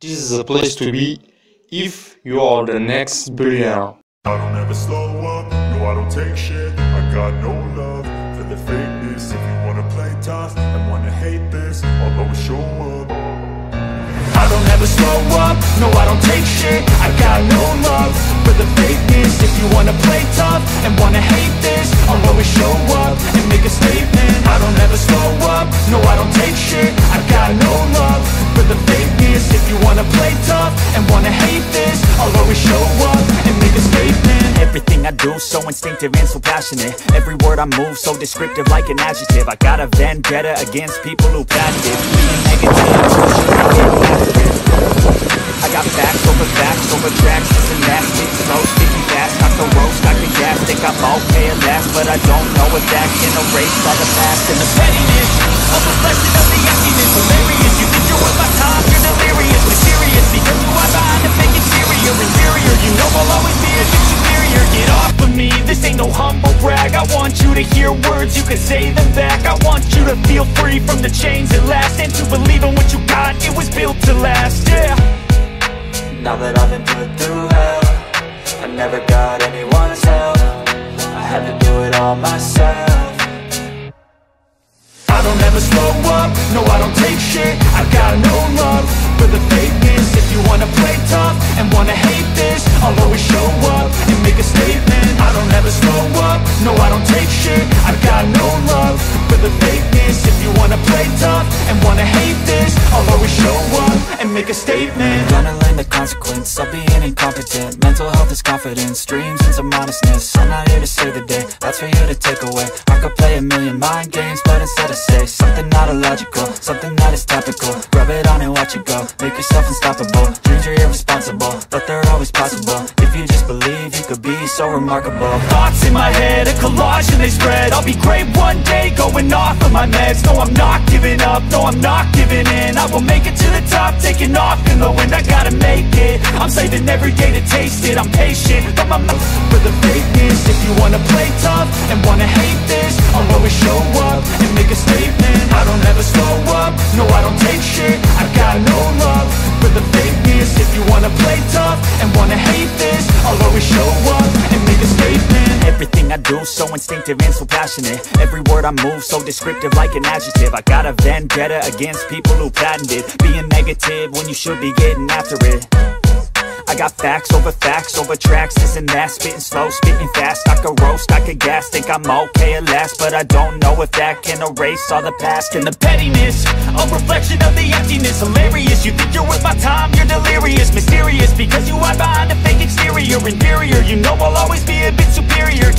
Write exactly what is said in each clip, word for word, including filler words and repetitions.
This is a place to be if you are the next billionaire. I don't ever slow up, no I don't take shit. I got no love for the fakeness. If you wanna play tough and wanna hate this, I'll always show up. I don't ever slow up, no I don't take shit. I got no love for the fakeness. If you wanna play tough and wanna hate this, I'll always show up and make a statement. I don't ever slow up, no I don't take shit. I got no love for the fakeness. If you wanna play tough and wanna hate this, I'll always show up and make a statement. Everything I do so instinctive and so passionate. Every word I move so descriptive like an adjective. I got a vendetta against people who passed it. Being negative, I got facts over facts over tracks. This and that, stick slow, sticky fast. I can roast, I can gas, think I'm okay at last. But I don't know if that can erase all the past. And the pettiness of the flesh and of the emptiness. Hilarious, you think you're worth my time, you're delirious. Mysterious, because you are behind a fake exterior. Inferior, you know I'll always be a bit superior. Get off of me, this ain't no humble brag. I want you to hear words, you can say them back. I want you to feel free from the chains at last. And to believe in what you got, it was built to last, yeah. Now that I've been put through hell, I never got anyone's help. I had to do it all myself. I don't ever slow up, no I don't take shit. I got no love for the fakeness. If you wanna play tough and wanna hate this, I'll always show up and make a statement. I don't ever slow up, no I don't take shit. I got no love for the fakeness. If you wanna play tough and wanna hate this, I'll always show up and make a statement. Gonna learn the consequence of being incompetent. Mental health is confidence, dreams into modestness. I'm not here to save the day, that's for you to take away. I could play a million mind games, but instead I say something not illogical, something that is topical. Rub it on and watch it go, make yourself unstoppable. Dreams are irresponsible, but they're always possible. If you just believe, you could be so remarkable. Thoughts in my head, a collage and they spread. I'll be great one day, going off of my meds. No, I'm not giving up, no, I'm not giving in. I will make it to the top, taking off in the wind. I gotta make it, I'm saving every day to taste it. I'm patient, but my mouth for the fakeness. If you wanna play tough and wanna hate this, I'll always show up and make a statement. I don't ever slow up, no I don't take shit. I got no love for the fakeness. If you wanna play tough and wanna hate this, I'll always show up and make a statement. Everything I do so instinctive and so passionate. Every word I move so descriptive like an adjective. I got a vendetta against people who patented being negative when you should be getting after it. I got facts over facts over tracks. This and that, spitting slow, spitting fast. I could roast, I could gas, think I'm okay at last. But I don't know if that can erase all the past. And the pettiness, a reflection of the emptiness. Hilarious, you think you're worth my time, you're delirious. Mysterious, because you hide behind a fake exterior. Inferior, you know I'll always be a bit superior.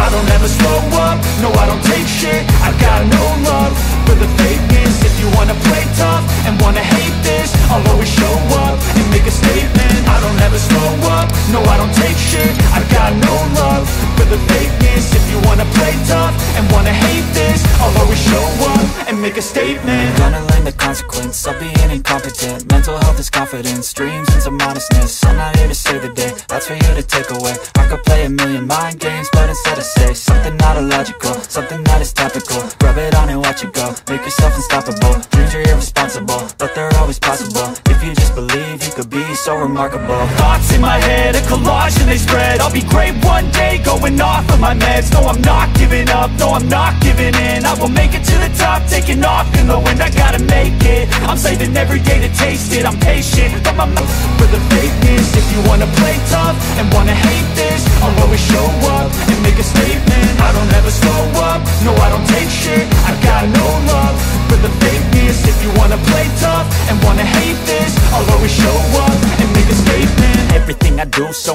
I don't ever slow up, no I don't take shit. I got no love for the fakeness. If you wanna play tough and wanna hate this, I'll always show up and make a statement. I don't ever slow up, no I don't take shit. I got no love for the fakeness. If you wanna play tough and wanna hate this, I'll always show up and make a statement. Gonna learn the consequence of being incompetent. Mental health is confidence, dreams into modestness. I'm not here to save the day, that's for you to take away. I could play a million mind games, but instead I say something not illogical, something that is topical. Rub it on and watch it go, make yourself unstoppable. Dreams are irresponsible, but they're always possible. If you just believe, you could be so remarkable. Thoughts in my head, a collage and they spread. I'll be great one day, going off of my meds. No, I'm not giving up, no, I'm not giving in. I will make it to the top, taking off in the wind. I gotta make it, I'm saving every day to taste it. I'm patient, but my mouth for the fakeness. If you wanna play tough and wanna hate this, I'll always show up and make a statement. I don't ever slow up, no, I don't take shit. I got no love for the fakeness. If you wanna play tough and wanna hate this, I'll always show up and make a statement. Everything I do so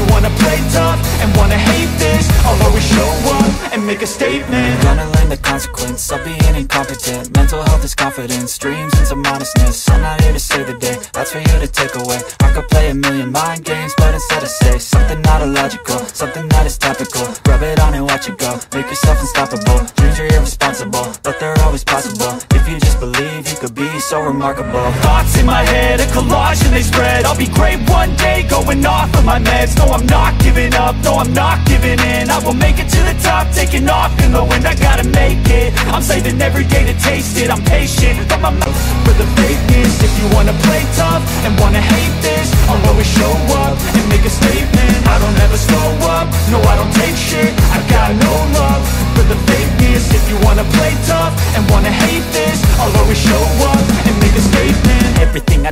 wanna play tough and wanna hate this, I'll always show up and make a statement. Gonna learn the consequence of being incompetent. Mental health is confidence, dreams and some modestness. I'm not here to save the day, that's for you to take away. I could play a million mind games, but instead I say something not illogical, something that is topical. Rub it on and watch it go, make yourself unstoppable. Dreams are irresponsible, but they're always possible. If you just believe, you could be so remarkable. Thoughts in my head, a collage and they spread. I'll be great one day, going off of my meds. No, I'm not giving up, no, I'm not giving in. I will make it to the top, taking off in the wind. I gotta make it, I'm saving every day to taste it. I'm patient, but my mouth for the fakeness. If you wanna play tough and wanna hate this, I'll always show up and make a statement. I don't ever slow up, no I don't take shit. I've got no love for the fakeness. If you wanna play tough and wanna hate this, I'll always show up and make a statement. Everything I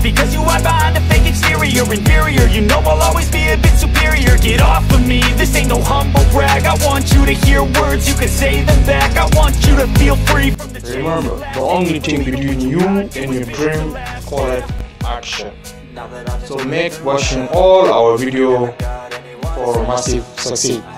because you hide behind a fake exterior. Inferior, you know I'll always be a bit superior. Get off of me, this ain't no humble brag. I want you to hear words, you can say them back. I want you to feel free from the chains. Remember, the only thing between you and your dream, call it action. So make watching all our video for massive success.